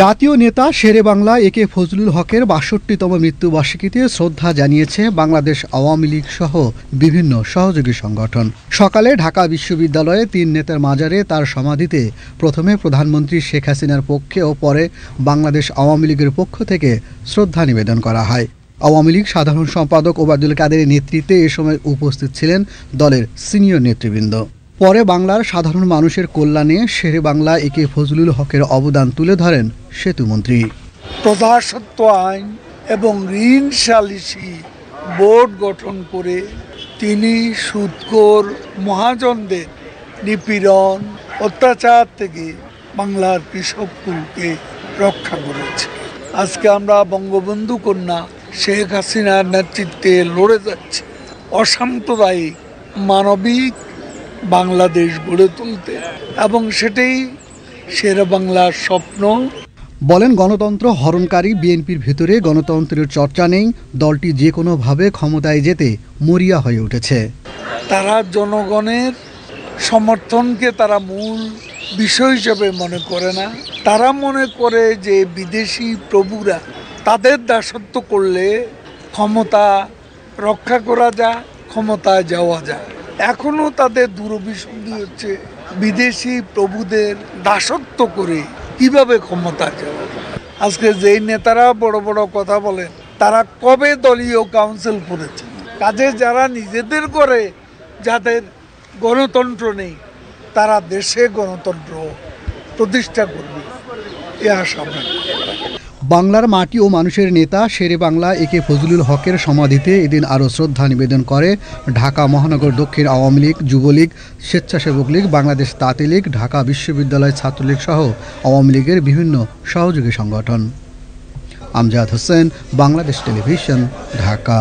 জাতীয় নেতা শেরে বাংলা এ কে ফজলুল হকের ৬২তম মৃত্যুবার্ষিকীতে শ্রদ্ধা জানিয়েছে বাংলাদেশ আওয়ামী লীগ সহ বিভিন্ন সহযোগী সংগঠন। সকালে ঢাকা বিশ্ববিদ্যালয়ে তিন নেতার মাজারে তার সমাধিতে প্রথমে প্রধানমন্ত্রী শেখ হাসিনার পক্ষে ও পরে বাংলাদেশ আওয়ামী লীগের পক্ষ থেকে শ্রদ্ধা নিবেদন করা হয়। আওয়ামী লীগ সাধারণ সম্পাদক ওবায়দুল কাদেরের নেতৃত্বে এ সময় উপস্থিত ছিলেন দলের সিনিয়র নেতৃবৃন্দ। পরে বাংলার সাধারণ মানুষের কল্যাণে শেরে বাংলা এ কে ফজলুল হকের অবদান তুলে ধরেন সেতুমন্ত্রী। প্রজাস্বত্ব আইন এবং ঋণ সালিসি বোর্ড গঠন করে তিনি সুদখোর মহাজনদের নিপীড়ন অত্যাচার থেকে বাংলার কৃষককুলকে রক্ষা করেছে। আজকে আমরা বঙ্গবন্ধু কন্যা শেখ হাসিনার নেতৃত্বে লড়ে যাচ্ছে অসাম্প্রদায়িক মানবিক বাংলাদেশ গড়ে তুলতে, এবং সেটাই শেরে বাংলার স্বপ্ন। বলেন, গণতন্ত্র হরণকারী বিএনপির ভিতরে গণতন্ত্রের চর্চা নেই, দলটি যে কোনোভাবে ক্ষমতায় যেতে মরিয়া হয়ে উঠেছে। তারা জনগণের সমর্থনকে তারা মূল বিষয় হিসেবে মনে করে না। তারা মনে করে যে বিদেশি প্রভুরা তাদের দাসত্ব করলে ক্ষমতা রক্ষা করা যায়, ক্ষমতায় যাওয়া যায়। এখনও তাদের দুরভিসন্ধি হচ্ছে বিদেশি প্রভুদের দাসত্ব করে কিভাবে ক্ষমতা যাবে। আজকে যেই নেতারা বড় বড় কথা বলেন তারা কবে দলীয় কাউন্সিল করেছে? কাজে যারা নিজেদের করে যাদের গণতন্ত্র নেই তারা দেশে গণতন্ত্র প্রতিষ্ঠা করবে, এ আশা। বাংলার মাটি ও মানুষের নেতা শেরে বাংলা এ কে ফজলুল হকের সমাধিতে এদিন আরও শ্রদ্ধা নিবেদন করে ঢাকা মহানগর দক্ষিণ আওয়ামী লীগ, যুবলীগ, স্বেচ্ছাসেবক লীগ, বাংলাদেশ তাঁতি লীগ, ঢাকা বিশ্ববিদ্যালয় ছাত্রলীগ সহ আওয়ামী লীগের বিভিন্ন সহযোগী সংগঠন। আমজাদ হোসেন, বাংলাদেশ টেলিভিশন, ঢাকা।